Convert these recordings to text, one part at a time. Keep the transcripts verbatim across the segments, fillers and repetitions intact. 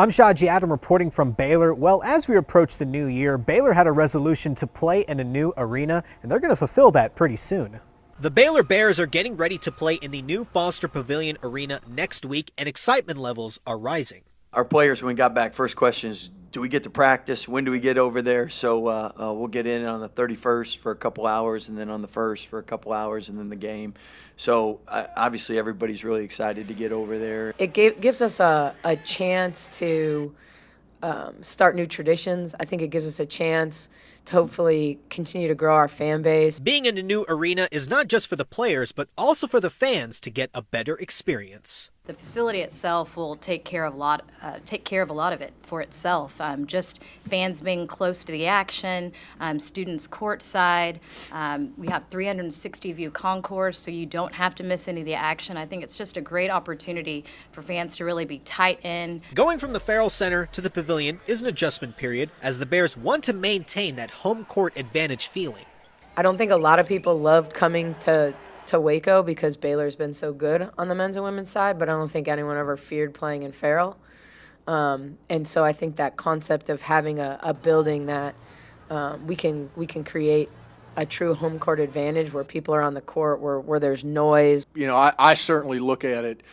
I'm Shahji Adam reporting from Baylor. Well, as we approach the new year, Baylor had a resolution to play in a new arena, and they're going to fulfill that pretty soon. The Baylor Bears are getting ready to play in the new Foster Pavilion Arena next week, and excitement levels are rising. Our players, when we got back, first question is, do we get to practice? When do we get over there? So uh, uh, we'll get in on the thirty-first for a couple hours, and then on the first for a couple hours, and then the game. So uh, obviously everybody's really excited to get over there. It gave, gives us a, a chance to um, start new traditions. I think it gives us a chance to hopefully continue to grow our fan base. Being in a new arena is not just for the players, but also for the fans to get a better experience. The facility itself will take care of a lot, uh, take care of a lot of it for itself. Um, just fans being close to the action, um, students courtside. Um, we have three hundred sixty view concourse, so you don't have to miss any of the action. I think it's just a great opportunity for fans to really be tight in. Going from the Ferrell Center to the pavilion is an adjustment period, as the Bears want to maintain that home court advantage feeling. I don't think a lot of people loved coming to. to Waco because Baylor's been so good on the men's and women's side, but I don't think anyone ever feared playing in Ferrell. Um, and so I think that concept of having a, a building that um, we can we can create a true home court advantage where people are on the court, where, where there's noise. You know, I, I certainly look at it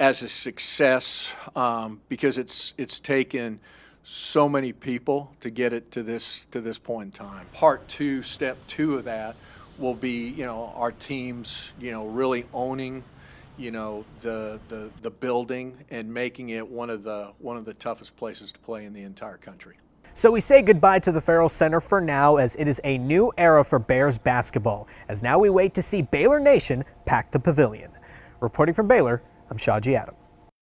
as a success um, because it's it's taken so many people to get it to this to this point in time. Part two, step two of that will be, you know, our teams, you know, really owning, you know, the, the the building and making it one of the one of the toughest places to play in the entire country. So we say goodbye to the Ferrell Center for now, as it is a new era for Bears basketball, as now we wait to see Baylor Nation pack the pavilion. Reporting from Baylor, I'm Shahji Adam.